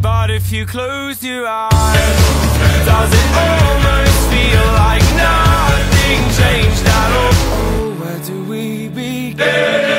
But if you close your eyes, does it almost feel like nothing changed at all? Oh, where do we begin?